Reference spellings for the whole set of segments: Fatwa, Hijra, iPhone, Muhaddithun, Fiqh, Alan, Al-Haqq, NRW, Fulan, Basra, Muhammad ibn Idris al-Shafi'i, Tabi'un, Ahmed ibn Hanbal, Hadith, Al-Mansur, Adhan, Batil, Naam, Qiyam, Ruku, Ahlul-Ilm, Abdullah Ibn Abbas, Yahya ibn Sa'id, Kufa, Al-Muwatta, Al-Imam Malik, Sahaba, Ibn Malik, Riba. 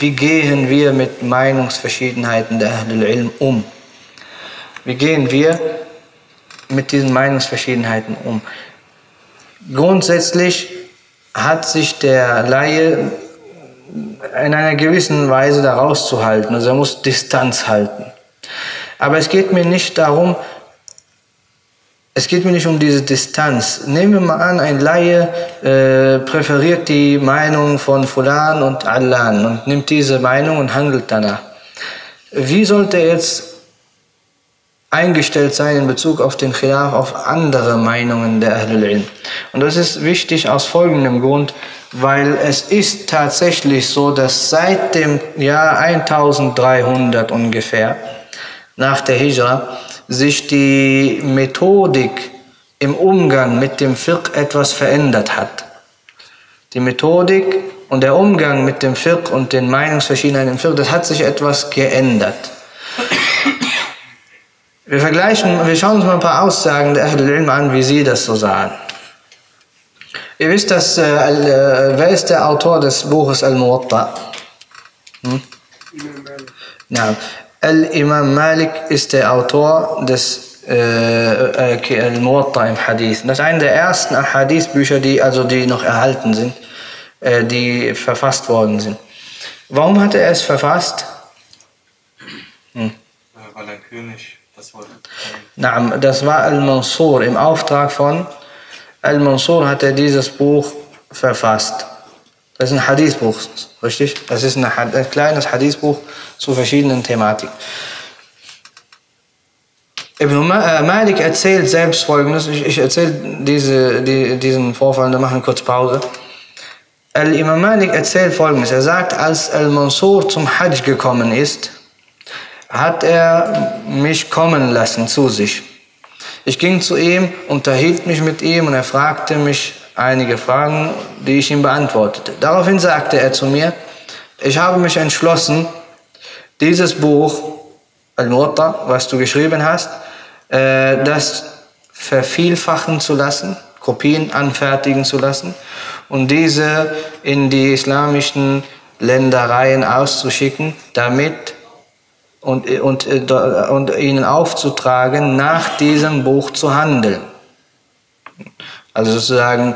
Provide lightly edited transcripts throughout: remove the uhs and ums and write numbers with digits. Wie gehen wir mit Meinungsverschiedenheiten der Ahlul-Ilm um? Wie gehen wir mit diesen Meinungsverschiedenheiten um? Grundsätzlich hat sich der Laie in einer gewissen Weise da rauszuhalten. Also er muss Distanz halten. Aber es geht mir nicht darum, es geht mir nicht um diese Distanz. Nehmen wir mal an, ein Laie präferiert die Meinung von Fulan und Alan und nimmt diese Meinung und handelt danach. Wie sollte er jetzt eingestellt sein in Bezug auf den Khilaf, auf andere Meinungen der Ahlul-Ilm? Und das ist wichtig aus folgendem Grund, weil es ist tatsächlich so, dass seit dem Jahr 1300 ungefähr, nach der Hijra, sich die Methodik im Umgang mit dem Fiqh etwas verändert hat. Die Methodik und der Umgang mit dem Fiqh und den Meinungsverschiedenheiten im Fiqh, das hat sich etwas geändert. Wir schauen uns mal ein paar Aussagen der Ahlul-Ilm an, wie sie das so sahen. Ihr wisst, dass, wer ist der Autor des Buches Al-Muwatta? Naam. Al-Imam Malik ist der Autor des Al-Muwatta im Hadith. Das ist einer der ersten Hadith-Bücher, die noch erhalten sind, die verfasst worden sind. Warum hat er es verfasst? Weil ein König das wollte. Naam, das war Al-Mansur. Im Auftrag von Al-Mansur hat er dieses Buch verfasst. Das ist ein Hadith-Buch, richtig? Das ist ein kleines Hadith-Buch zu verschiedenen Thematiken. Ibn Malik erzählt selbst Folgendes. Ich erzähle diesen Vorfall, dann machen wir kurz Pause. Al-Imam Malik erzählt Folgendes. Er sagt, als Al-Mansur zum Hajj gekommen ist, hat er mich kommen lassen zu sich. Ich ging zu ihm, unterhielt mich mit ihm und er fragte mich einige Fragen, die ich ihm beantwortete. Daraufhin sagte er zu mir, ich habe mich entschlossen, dieses Buch, Al-Muwatta, was du geschrieben hast, das vervielfachen zu lassen, Kopien anfertigen zu lassen und diese in die islamischen Ländereien auszuschicken, damit und ihnen aufzutragen, nach diesem Buch zu handeln. Also sozusagen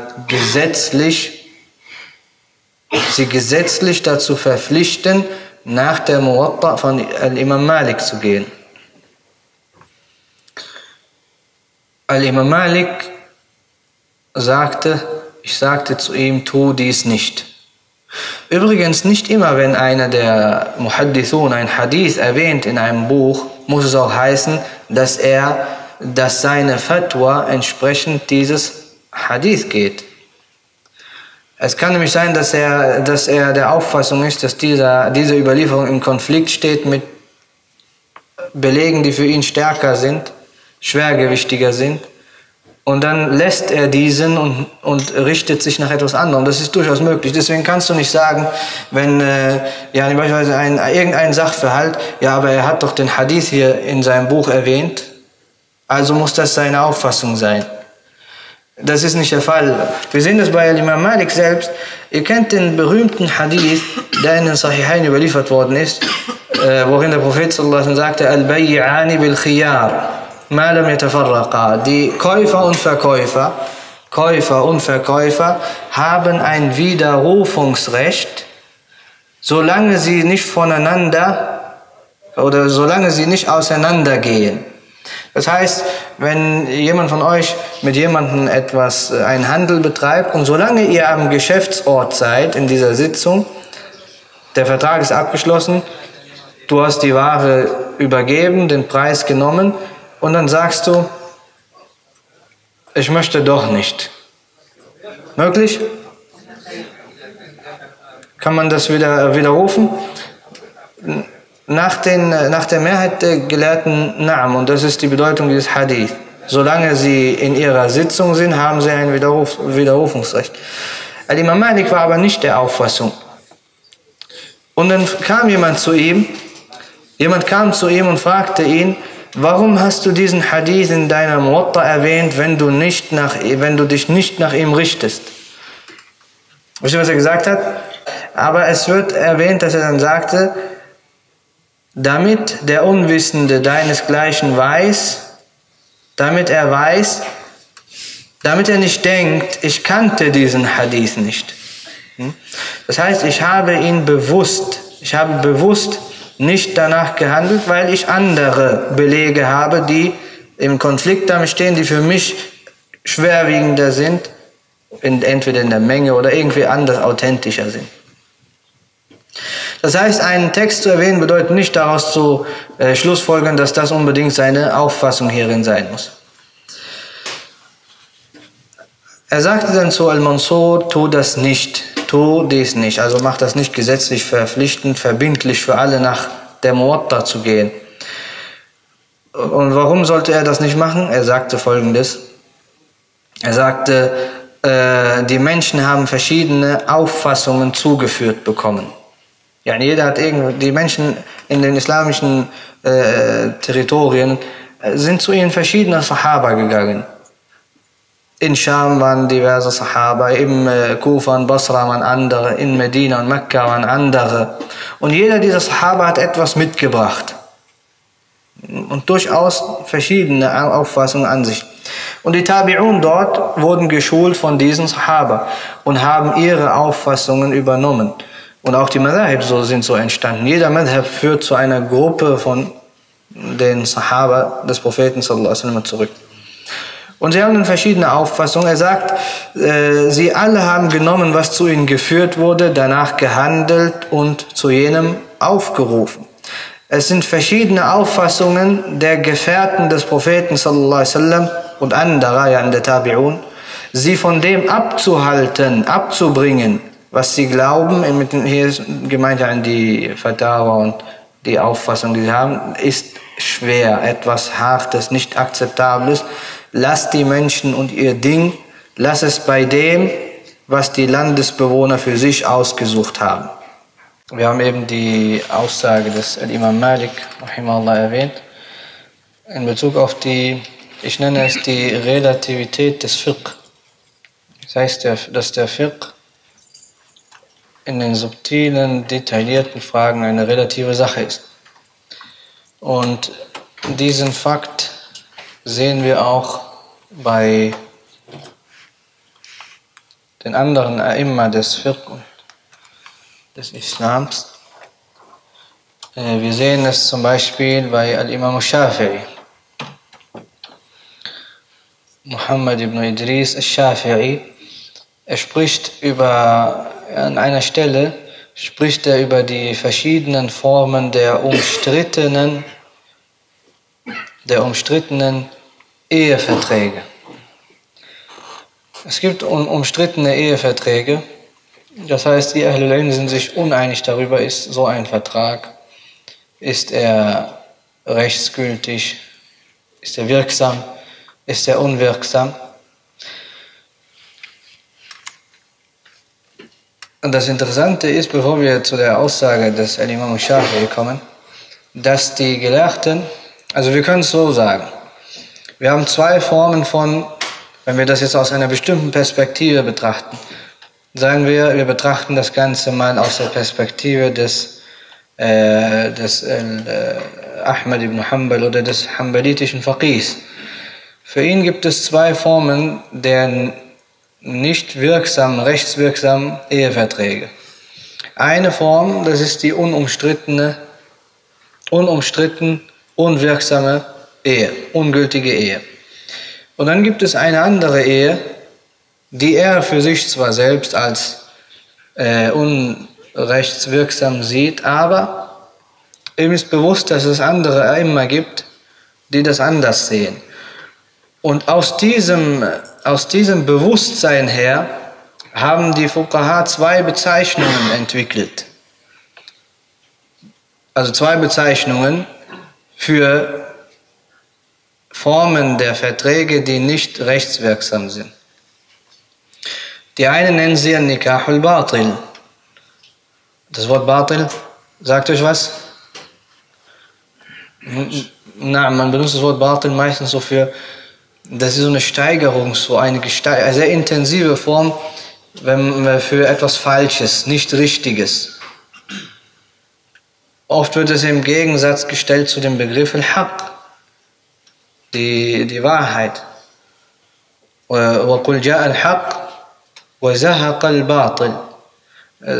sie gesetzlich dazu verpflichten, nach der Muwatta von Al-Imam Malik zu gehen. Al-Imam Malik sagte, ich sagte zu ihm, tu dies nicht. Übrigens, nicht immer, wenn einer der Muhaddithun ein Hadith erwähnt in einem Buch, muss es auch heißen, dass seine Fatwa entsprechend dieses Hadith geht. Es kann nämlich sein, dass er der Auffassung ist, dass diese Überlieferung im Konflikt steht mit Belegen, die für ihn stärker sind, schwergewichtiger sind. Und dann lässt er diesen und richtet sich nach etwas anderem. Das ist durchaus möglich. Deswegen kannst du nicht sagen, wenn beispielsweise irgendein Sachverhalt, ja, aber er hat doch den Hadith hier in seinem Buch erwähnt, also muss das seine Auffassung sein. Das ist nicht der Fall. Wir sehen das bei Al-Imam Malik selbst. Ihr kennt den berühmten Hadith, der in den Sahihain überliefert worden ist, worin der Prophet sallallahu alaihi wa sallam sagte, Al-Bay'ani bil-Khiyar, ma lam yatafarraqa. Die Käufer und Verkäufer haben ein Widerrufungsrecht, solange sie nicht auseinandergehen. Das heißt, wenn jemand von euch mit jemandem einen Handel betreibt und solange ihr am Geschäftsort seid, in dieser Sitzung, der Vertrag ist abgeschlossen, du hast die Ware übergeben, den Preis genommen und dann sagst du, ich möchte doch nicht. Möglich? Kann man das widerrufen? Nach der Mehrheit der Gelehrten Naam, und das ist die Bedeutung dieses Hadith. Solange sie in ihrer Sitzung sind, haben sie ein Widerrufungsrecht. Al-Imam Malik war aber nicht der Auffassung. Und dann kam jemand zu ihm und fragte ihn, warum hast du diesen Hadith in deiner Muwatta erwähnt, wenn du dich nicht nach ihm richtest? Wisst ihr, was er gesagt hat? Aber es wird erwähnt, dass er dann sagte, damit der Unwissende deinesgleichen weiß, damit er nicht denkt, ich kannte diesen Hadith nicht. Das heißt, ich habe bewusst nicht danach gehandelt, weil ich andere Belege habe, die im Konflikt damit stehen, die für mich schwerwiegender sind, entweder in der Menge oder irgendwie anders authentischer sind. Das heißt, einen Text zu erwähnen bedeutet nicht daraus zu schlussfolgern, dass das unbedingt seine Auffassung hierin sein muss. Er sagte dann zu Al-Mansur, tu das nicht, tu dies nicht. Also mach das nicht gesetzlich verpflichtend, verbindlich für alle nach der Muwatta zu gehen. Und warum sollte er das nicht machen? Er sagte Folgendes. Er sagte, die Menschen haben verschiedene Auffassungen zugeführt bekommen. Ja, jeder hat die Menschen in den islamischen Territorien sind zu ihren verschiedenen Sahaba gegangen. In Scham waren diverse Sahaba, im Kufa und Basra waren andere, in Medina und Mekka waren andere. Und jeder dieser Sahaba hat etwas mitgebracht. Und durchaus verschiedene Auffassungen an sich. Und die Tabi'un dort wurden geschult von diesen Sahaba und haben ihre Auffassungen übernommen. Und auch die Madhab sind so entstanden. Jeder Madhab führt zu einer Gruppe von den Sahaba des Propheten sallallahu alaihi wasallam zurück. Und sie haben dann verschiedene Auffassungen. Er sagt, sie alle haben genommen, was zu ihnen geführt wurde, danach gehandelt und zu jenem aufgerufen. Es sind verschiedene Auffassungen der Gefährten des Propheten sallallahu alaihi wasallam und anderer, ja in der Tabi'un, sie von dem abzuhalten, abzubringen, was sie glauben, hier ist gemeint an die Fatawa und die Auffassung, die sie haben, ist schwer, etwas Hartes, nicht Akzeptables. Lass die Menschen und ihr Ding, lass es bei dem, was die Landesbewohner für sich ausgesucht haben. Wir haben eben die Aussage des Al-Imam Malik, rahimahullah, erwähnt, in Bezug auf die, ich nenne es die Relativität des Fiqh. Das heißt, dass der Fiqh in den subtilen, detaillierten Fragen eine relative Sache ist. Und diesen Fakt sehen wir auch bei den anderen Aimma des Fiqh und des Islams. Wir sehen es zum Beispiel bei Al-Imam Shafi'i. Muhammad ibn Idris al-Shafi'i, er spricht über an einer Stelle spricht er über die verschiedenen Formen der umstrittenen Eheverträge. Es gibt umstrittene Eheverträge, das heißt, die Ahlul-Ilm sind sich uneinig darüber, ist so ein Vertrag, ist er rechtsgültig, ist er wirksam, ist er unwirksam. Und das Interessante ist, bevor wir zu der Aussage des Al-Imam Shafi'i kommen, dass die Gelehrten, also wir können es so sagen, wir haben zwei Formen von, wenn wir das jetzt aus einer bestimmten Perspektive betrachten, sagen wir, wir betrachten das Ganze mal aus der Perspektive des Ahmed ibn Hanbal oder des hanbalitischen Faqihs. Für ihn gibt es zwei Formen der nicht wirksam, rechtswirksam Eheverträge. Eine Form, das ist die unwirksame Ehe, ungültige Ehe. Und dann gibt es eine andere Ehe, die er für sich zwar selbst als unrechtswirksam sieht, aber ihm ist bewusst, dass es andere immer gibt, die das anders sehen. Und aus diesem Bewusstsein her haben die Fuqaha zwei Bezeichnungen entwickelt. Also zwei Bezeichnungen für Formen der Verträge, die nicht rechtswirksam sind. Die eine nennen sie Nikah al-Batil. Das Wort Batil, sagt euch was? Na, man benutzt das Wort Batil meistens so für, das ist so eine sehr intensive Form für etwas Falsches, nicht Richtiges. Oft wird es im Gegensatz gestellt zu dem Begriff Al-Haqq, die Wahrheit. وَقُلْ جَاءَ الْحَقِّ وَزَهَقَ الْبَاطِلِ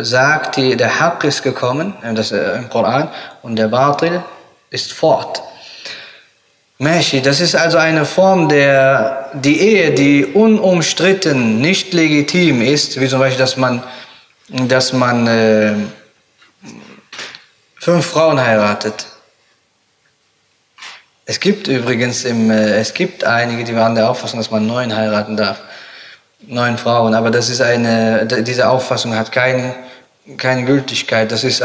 sagt, der Haqq ist gekommen, das im Koran, und der Batil ist fort. Meshi, das ist also eine Form die Ehe, die unumstritten, nicht legitim ist, wie zum Beispiel, dass man 5 Frauen heiratet. Es gibt übrigens es gibt einige, die waren der Auffassung, dass man 9 heiraten darf, 9 Frauen. Aber das ist diese Auffassung hat keine Gültigkeit. Das ist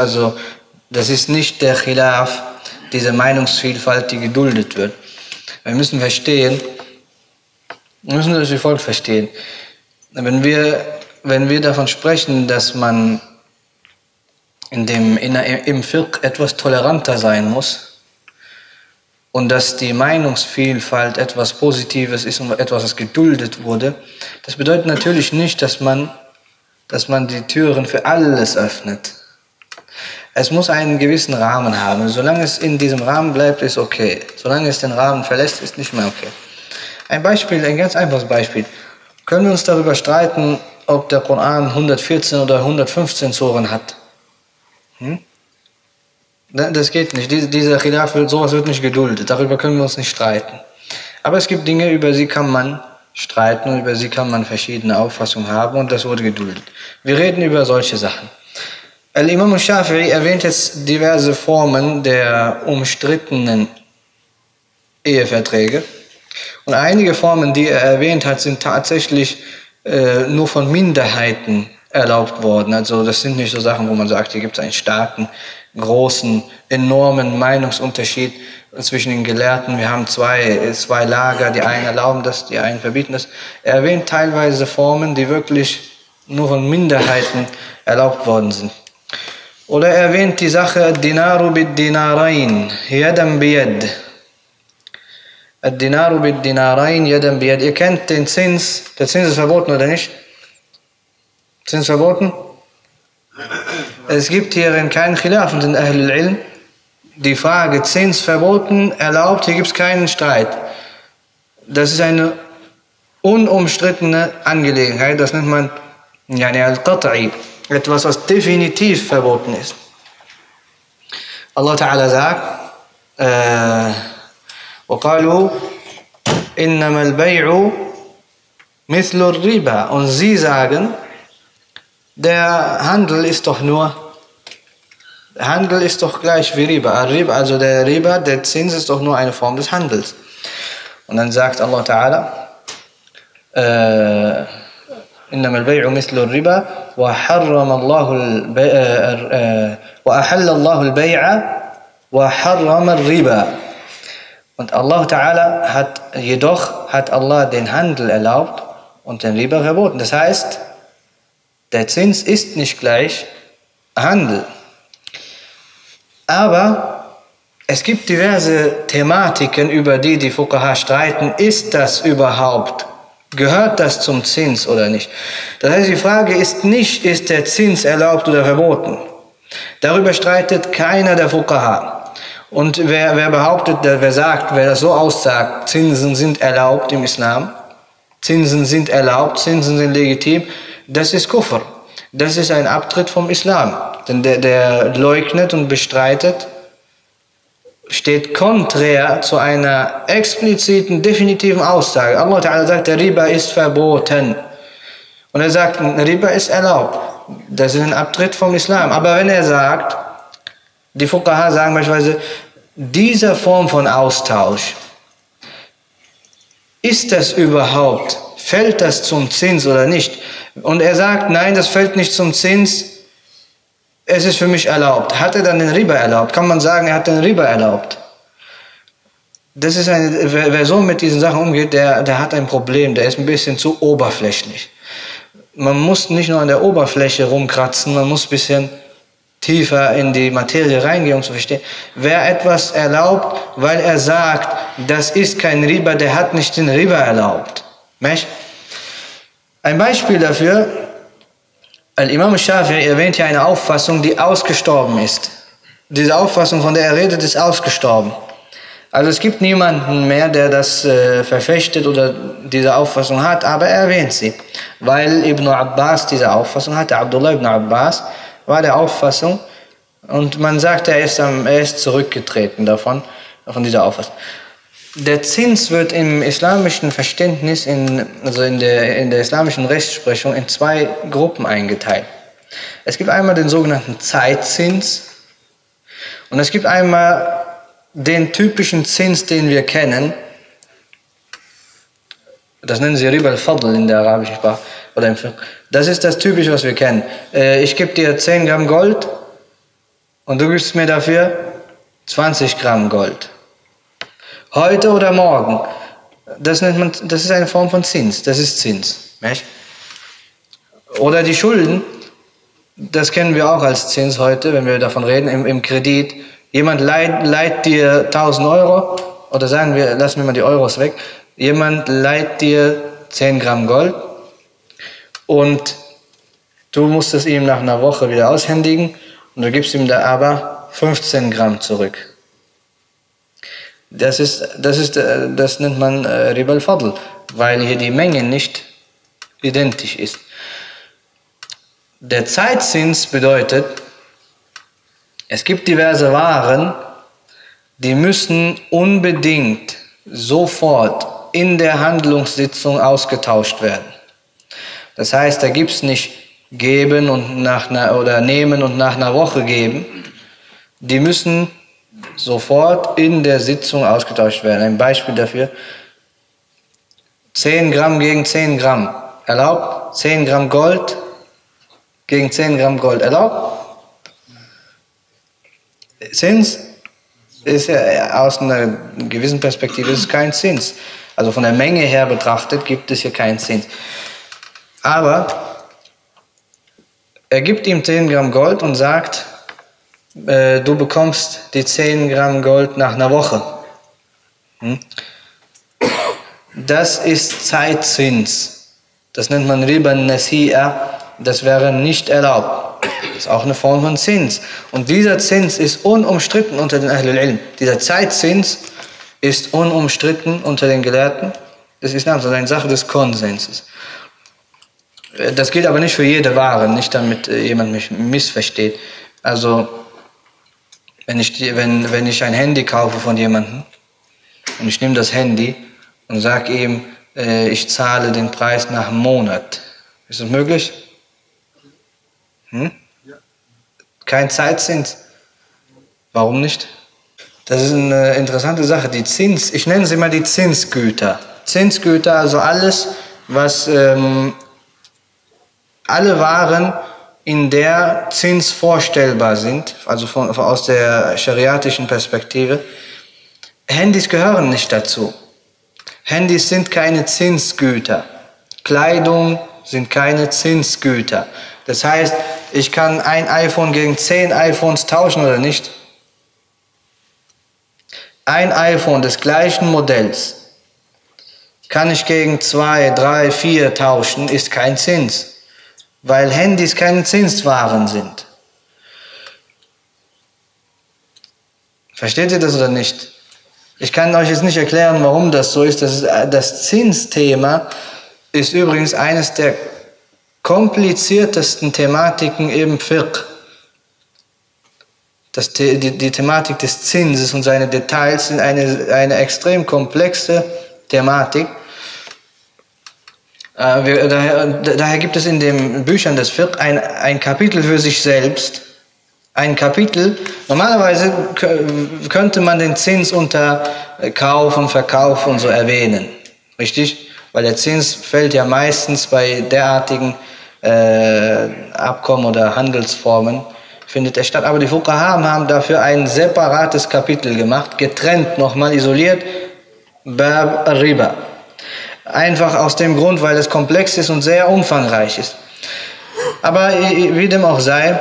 nicht der Khilaf, diese Meinungsvielfalt, die geduldet wird. Wir müssen das wie folgt verstehen. Wenn wir davon sprechen, dass man im Fiqh etwas toleranter sein muss, und dass die Meinungsvielfalt etwas Positives ist und etwas, das geduldet wurde, das bedeutet natürlich nicht, dass man die Türen für alles öffnet. Es muss einen gewissen Rahmen haben. Solange es in diesem Rahmen bleibt, ist okay. Solange es den Rahmen verlässt, ist nicht mehr okay. Ein ganz einfaches Beispiel. Können wir uns darüber streiten, ob der Koran 114 oder 115 Suren hat? Das geht nicht. Dieser Khilaf, sowas wird nicht geduldet. Darüber können wir uns nicht streiten. Aber es gibt Dinge, über sie kann man streiten und über sie kann man verschiedene Auffassungen haben, und das wurde geduldet. Wir reden über solche Sachen. Al-Imam Shafi'i erwähnt jetzt diverse Formen der umstrittenen Eheverträge. Und einige Formen, die er erwähnt hat, sind tatsächlich nur von Minderheiten erlaubt worden. Also das sind nicht so Sachen, wo man sagt, hier gibt es einen starken, großen, enormen Meinungsunterschied zwischen den Gelehrten. Wir haben zwei Lager, die einen erlauben das, die einen verbieten das. Er erwähnt teilweise Formen, die wirklich nur von Minderheiten erlaubt worden sind. Oder er erwähnt die Sache Dinaru bid Dinarain, Yadam biyad. Dinaru bid Dinarain, Yadam biyad. Ihr kennt den Zins. Der Zins ist verboten, oder nicht? Zins verboten? Es gibt hierin keinen Khilaf in den Ahlul-Ilm. Die Frage, Zins verboten, erlaubt, hier gibt es keinen Streit. Das ist eine unumstrittene Angelegenheit, das nennt man al-Qat'i, etwas, was definitiv verboten ist. Allah Ta'ala sagt, وَقَالُوا إِنَّمَا الْبَيْعُ مِثْلُ الرِّبَا, und sie sagen, der Handel ist doch gleich wie Riba. Also der Zins ist doch nur eine Form des Handels. Und dann sagt Allah Ta'ala, إِنَّمَا الْبَيْعُ مِثْلُ الرِّبَا وَأَحَلَّ اللَّهُ الْبَيْعَ وَحَرَّمَ الرِّبَا. Und Allah Ta'ala hat Allah den Handel erlaubt und den Riba verboten. Das heißt, der Zins ist nicht gleich Handel. Aber es gibt diverse Thematiken, über die Fuqaha streiten. Ist das überhaupt? Gehört das zum Zins oder nicht? Das heißt, die Frage ist nicht, ist der Zins erlaubt oder verboten? Darüber streitet keiner der Fuqaha. Und wer das so aussagt, Zinsen sind erlaubt im Islam, Zinsen sind erlaubt, Zinsen sind legitim, das ist Kufr. Das ist ein Abtritt vom Islam. Denn der leugnet und bestreitet, steht konträr zu einer expliziten, definitiven Aussage. Allah Ta'ala sagt, der Riba ist verboten. Und er sagt, Riba ist erlaubt. Das ist ein Abtritt vom Islam. Aber wenn er sagt, die Fuqaha sagen beispielsweise, diese Form von Austausch, ist das überhaupt, fällt das zum Zins oder nicht? Und er sagt, nein, das fällt nicht zum Zins, es ist für mich erlaubt. Hat er dann den Riba erlaubt? Kann man sagen, er hat den Riba erlaubt? Das ist wer so mit diesen Sachen umgeht, der hat ein Problem, der ist ein bisschen zu oberflächlich. Man muss nicht nur an der Oberfläche rumkratzen, man muss ein bisschen tiefer in die Materie reingehen, um zu verstehen. Wer etwas erlaubt, weil er sagt, das ist kein Riba, der hat nicht den Riba erlaubt. Ein Beispiel dafür Al-Imam Shafi'i erwähnt ja eine Auffassung, die ausgestorben ist. Diese Auffassung, von der er redet, ist ausgestorben. Also es gibt niemanden mehr, der das verfechtet oder diese Auffassung hat, aber er erwähnt sie. Weil Ibn Abbas diese Auffassung hatte, Abdullah ibn Abbas war der Auffassung, und man sagt, er ist zurückgetreten davon, von dieser Auffassung. Der Zins wird im islamischen Verständnis, in der islamischen Rechtsprechung, in zwei Gruppen eingeteilt. Es gibt einmal den sogenannten Zeitzins und es gibt einmal den typischen Zins, den wir kennen. Das nennen sie Riba al-Fadl in der arabischen Sprache. Oder im Fiqh. Das ist das Typische, was wir kennen. Ich gebe dir 10 Gramm Gold und du gibst mir dafür 20 Gramm Gold. Heute oder morgen, das nennt man, das ist eine Form von Zins, das ist Zins. Nicht? Oder die Schulden, das kennen wir auch als Zins heute, wenn wir davon reden, im Kredit. Jemand leiht dir 1000 Euro, oder sagen wir, lassen wir mal die Euros weg, jemand leiht dir 10 Gramm Gold und du musst es ihm nach einer Woche wieder aushändigen und du gibst ihm da aber 15 Gramm zurück. Das nennt man Riba al-Fadl, weil hier die Menge nicht identisch ist. Der Zeitzins bedeutet, es gibt diverse Waren, die müssen unbedingt sofort in der Handlungssitzung ausgetauscht werden. Das heißt, da gibt es nicht geben und oder nehmen und nach einer Woche geben. Die müssen sofort in der Sitzung ausgetauscht werden. Ein Beispiel dafür: 10 Gramm gegen 10 Gramm erlaubt, 10 Gramm Gold gegen 10 Gramm Gold erlaubt. Zins ist ja aus einer gewissen Perspektive ist kein Zins. Also von der Menge her betrachtet gibt es hier keinen Zins. Aber er gibt ihm 10 Gramm Gold und sagt, du bekommst die 10 Gramm Gold nach einer Woche. Das ist Zeitzins. Das nennt man Riba al-Nasi'a. Das wäre nicht erlaubt. Das ist auch eine Form von Zins. Und dieser Zins ist unumstritten unter den Ahlul-Ilm. Dieser Zeitzins ist unumstritten unter den Gelehrten des Islams. Das ist eine Sache des Konsenses. Das gilt aber nicht für jede Ware. Nicht, damit jemand mich missversteht. Also wenn ich ein Handy kaufe von jemandem und ich nehme das Handy und sage ihm, ich zahle den Preis nach einem Monat. Ist das möglich? Ja. Kein Zeitzins. Warum nicht? Das ist eine interessante Sache. Die Zins, ich nenne sie mal die Zinsgüter. Zinsgüter, also alles, was alle Waren, in der Zins vorstellbar sind, also aus der schariatischen Perspektive. Handys gehören nicht dazu. Handys sind keine Zinsgüter. Kleidung sind keine Zinsgüter. Das heißt, ich kann ein iPhone gegen 10 iPhones tauschen oder nicht? Ein iPhone des gleichen Modells kann ich gegen 2, 3, 4 tauschen, ist kein Zins. Weil Handys keine Zinswaren sind. Versteht ihr das oder nicht? Ich kann euch jetzt nicht erklären, warum das so ist. Das Zinsthema ist übrigens eines der kompliziertesten Thematiken im Fiqh. Die Thematik des Zinses und seine Details sind eine extrem komplexe Thematik. Daher gibt es in den Büchern des Fiqh ein Kapitel für sich selbst. Ein Kapitel, normalerweise könnte man den Zins unter Kauf und Verkauf und so erwähnen. Richtig? Weil der Zins fällt ja meistens bei derartigen Abkommen oder Handelsformen, findet er statt. Aber die Fuqaha haben dafür ein separates Kapitel gemacht, getrennt nochmal, isoliert, Bab Riba. Einfach aus dem Grund, weil es komplex ist und sehr umfangreich ist. Aber wie dem auch sei,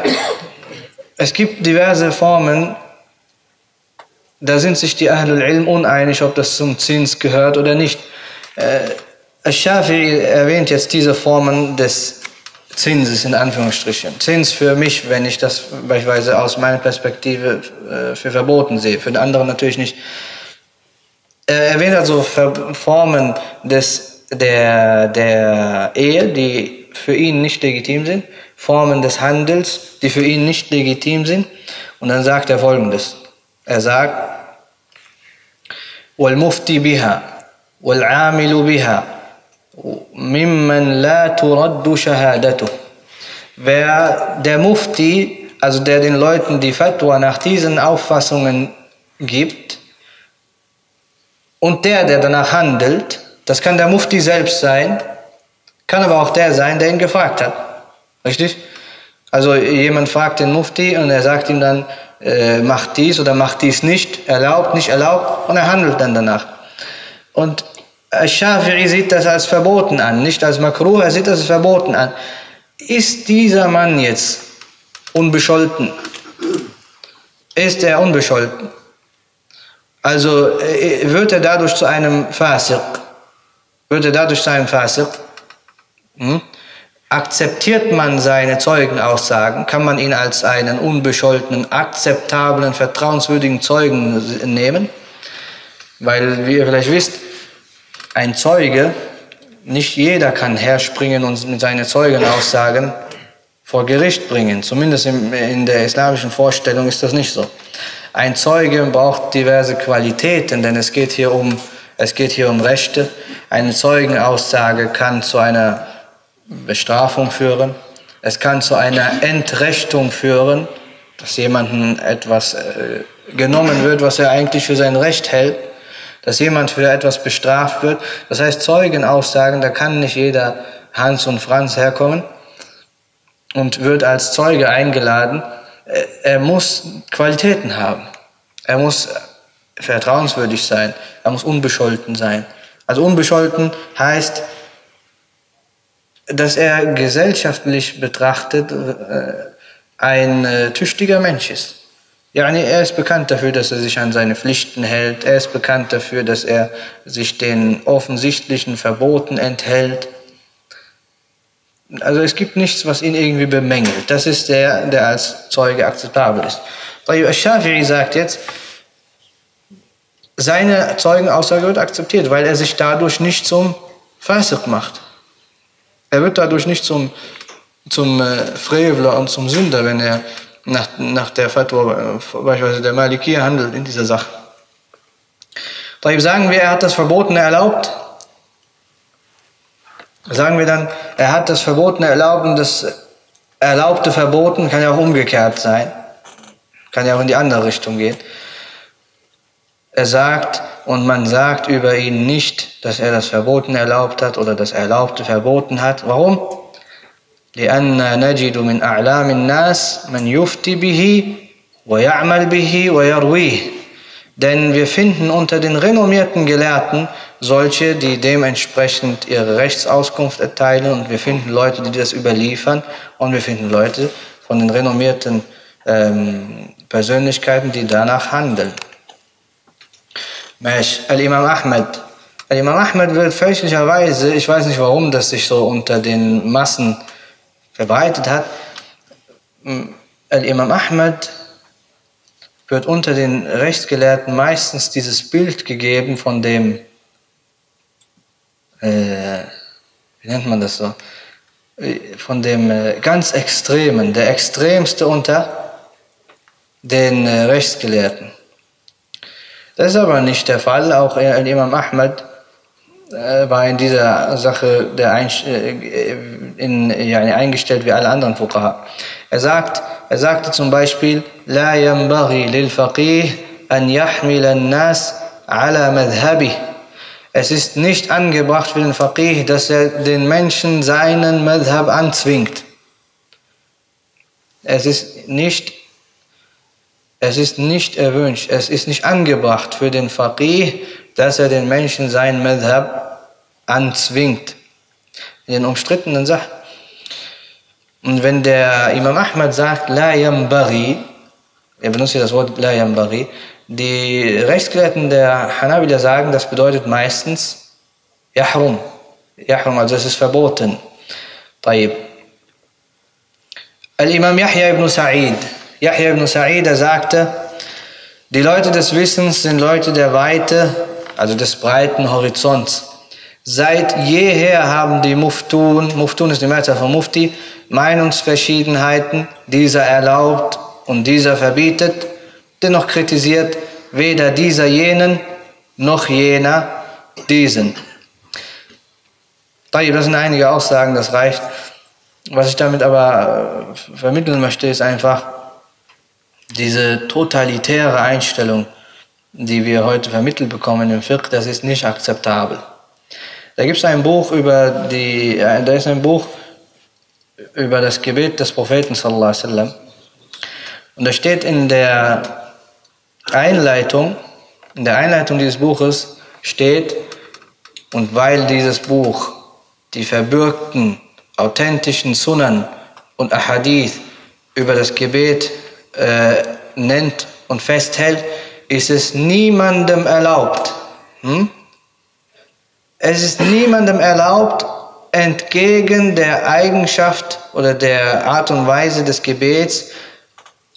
es gibt diverse Formen, da sind sich die Ahlul-Ilm uneinig, ob das zum Zins gehört oder nicht. Al-Shafi'i erwähnt jetzt diese Formen des Zinses in Anführungsstrichen. Zins für mich, wenn ich das beispielsweise aus meiner Perspektive für verboten sehe, für den anderen natürlich nicht. Er erwähnt also Formen der Ehe, die für ihn nicht legitim sind, Formen des Handels, die für ihn nicht legitim sind. Und dann sagt er Folgendes. Er sagt, وَالْمُفْتِ بِهَا وَالْعَامِلُ بِهَا مِمَّنْ لَا تُرَدُّ شَهَادَتُهُ. Wer der Mufti, also der den Leuten die Fatwa nach diesen Auffassungen gibt, und der danach handelt, das kann der Mufti selbst sein, kann aber auch der sein, der ihn gefragt hat. Richtig? Also jemand fragt den Mufti und er sagt ihm dann, macht dies oder macht dies nicht, erlaubt, nicht erlaubt, und er handelt dann danach. Und Al-Shafi'i sieht das als verboten an, nicht als Makruh, er sieht das als verboten an. Ist dieser Mann jetzt unbescholten? Ist er unbescholten? Also wird er dadurch zu einem Fasiq? Wird er dadurch zu einem Fasiq? Akzeptiert man seine Zeugenaussagen? Kann man ihn als einen unbescholtenen, akzeptablen, vertrauenswürdigen Zeugen nehmen? Weil, wie ihr vielleicht wisst, ein Zeuge, nicht jeder kann herspringen und mit seinen Zeugenaussagen vor Gericht bringen. Zumindest in der islamischen Vorstellung ist das nicht so. Ein Zeuge braucht diverse Qualitäten, denn es geht hier um Rechte. Eine Zeugenaussage kann zu einer Bestrafung führen. Es kann zu einer Entrechtung führen, dass jemandem etwas genommen wird, was er eigentlich für sein Recht hält, dass jemand für etwas bestraft wird. Das heißt, Zeugenaussagen, da kann nicht jeder Hans und Franz herkommen und wird als Zeuge eingeladen. Er muss Qualitäten haben. Er muss vertrauenswürdig sein. Er muss unbescholten sein. Also unbescholten heißt, dass er gesellschaftlich betrachtet ein tüchtiger Mensch ist. Yani er ist bekannt dafür, dass er sich an seine Pflichten hält. Er ist bekannt dafür, dass er sich den offensichtlichen Verboten enthält. Also es gibt nichts, was ihn irgendwie bemängelt. Das ist der, der als Zeuge akzeptabel ist. Al-Shafi'i sagt jetzt, seine Zeugenaussage wird akzeptiert, weil er sich dadurch nicht zum Fasiq macht. Er wird dadurch nicht zum Frevler und zum Sünder, wenn er nach der Fatwa, beispielsweise der Malikiya, handelt in dieser Sache. Sagen wir, er hat das Verbotene erlaubt. Sagen wir dann, er hat das Verbotene erlaubt, und das erlaubte Verboten kann ja auch umgekehrt sein. Kann ja auch in die andere Richtung gehen. Er sagt, und man sagt über ihn nicht, dass er das Verbotene erlaubt hat oder das Erlaubte verboten hat. Warum? لِأَنَّا نَجِدُ مِنْ أَعْلَامِ النَّاسِ مَنْ يُفْتِ بِهِ وَيَعْمَلْ بِهِ وَيَرْوِيهِ. Denn wir finden unter den renommierten Gelehrten solche, die dementsprechend ihre Rechtsauskunft erteilen, und wir finden Leute, die das überliefern, und wir finden Leute von den renommierten Persönlichkeiten, die danach handeln. Al-Imam Ahmed. Al-Imam Ahmed wird fälschlicherweise, ich weiß nicht warum das sich so unter den Massen verbreitet hat, Al-Imam Ahmed wird unter den Rechtsgelehrten meistens dieses Bild gegeben von dem, wie nennt man das so, von dem ganz Extremen, der Extremste unter den Rechtsgelehrten. Das ist aber nicht der Fall. Auch Imam Ahmed war in dieser Sache eingestellt wie alle anderen Fuqaha. Er sagte zum Beispiel, لَا يَنْبَغِي لِلْفَقِيهِ أَنْ يَحْمِلَ النَّاسِ عَلَى مَذْهَبِهِ. Es ist nicht angebracht für den Faqih, dass er den Menschen seinen Madhab anzwingt. Es ist nicht erwünscht, es ist nicht angebracht für den Faqih, dass er den Menschen seinen Madhab anzwingt. In den umstrittenen Sachen. Und wenn der Imam Ahmed sagt, La Yambari, er benutzt hier das Wort La Yambari, die Rechtsgelehrten der Hanabila sagen, das bedeutet meistens Yahrum. Yahrum, also es ist verboten. Al-Imam Yahya ibn Sa'id, er sagte, die Leute des Wissens sind Leute der Weite, also des breiten Horizonts. Seit jeher haben die Muftun ist die Mehrzahl von Mufti, Meinungsverschiedenheiten, dieser erlaubt und dieser verbietet, dennoch kritisiert weder dieser jenen, noch jener diesen. Das sind einige Aussagen, das reicht. Was ich damit aber vermitteln möchte, ist einfach diese totalitäre Einstellung, die wir heute vermittelt bekommen im Fiqh, das ist nicht akzeptabel. Da gibt es ein Buch über das Gebet des Propheten sallallahu alaihi wasallam. Und da steht in der Einleitung dieses Buches steht, und weil dieses Buch die verbürgten, authentischen Sunan und Ahadith über das Gebet nennt und festhält, ist es niemandem erlaubt. Es ist niemandem erlaubt, entgegen der Eigenschaft oder der Art und Weise des Gebets,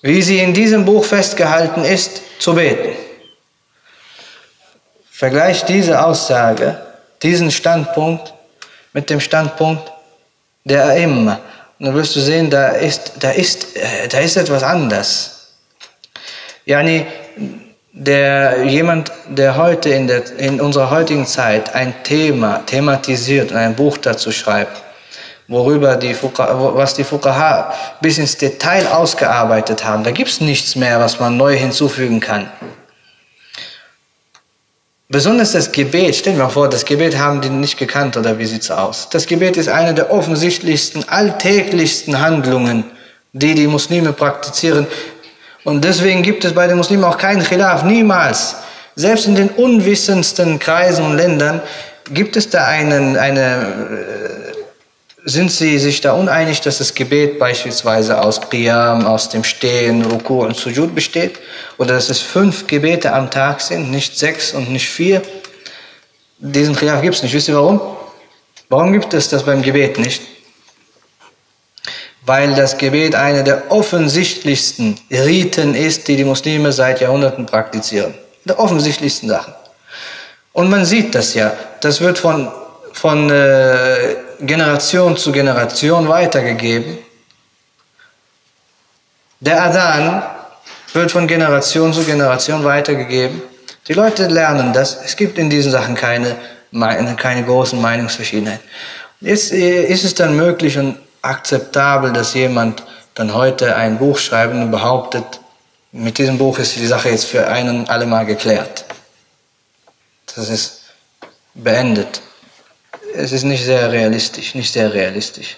wie sie in diesem Buch festgehalten ist, zu beten. Vergleicht diese Aussage, diesen Standpunkt mit dem Standpunkt der Aimma. Und dann wirst du sehen, da ist etwas anders. Yani, jemand, der heute in unserer heutigen Zeit ein Thema thematisiert und ein Buch dazu schreibt, was die Fuqaha bis ins Detail ausgearbeitet haben, da gibt es nichts mehr, was man neu hinzufügen kann. Besonders das Gebet, stellen wir mal vor, das Gebet haben die nicht gekannt, oder wie sieht es aus? Das Gebet ist eine der offensichtlichsten, alltäglichsten Handlungen, die die Muslime praktizieren. Und deswegen gibt es bei den Muslimen auch keinen Khilaf, niemals. Selbst in den unwissendsten Kreisen und Ländern gibt es da sind sie sich da uneinig, dass das Gebet beispielsweise aus Qiyam, aus dem Stehen, Ruku und Sujud besteht, oder dass es 5 Gebete am Tag sind, nicht 6 und nicht 4. Diesen Khilaf gibt es nicht. Wisst ihr warum? Warum gibt es das beim Gebet nicht? Weil das Gebet eine der offensichtlichsten Riten ist, die die Muslime seit Jahrhunderten praktizieren. Die offensichtlichsten Sachen. Und man sieht das ja. Das wird von Generation zu Generation weitergegeben. Der Adhan wird von Generation zu Generation weitergegeben. Die Leute lernen das. Es gibt in diesen Sachen keine großen Meinungsverschiedenheiten. Jetzt ist es dann möglich und akzeptabel, dass jemand dann heute ein Buch schreibt und behauptet, mit diesem Buch ist die Sache jetzt für einen und alle Mal geklärt. Das ist beendet. Es ist nicht sehr realistisch.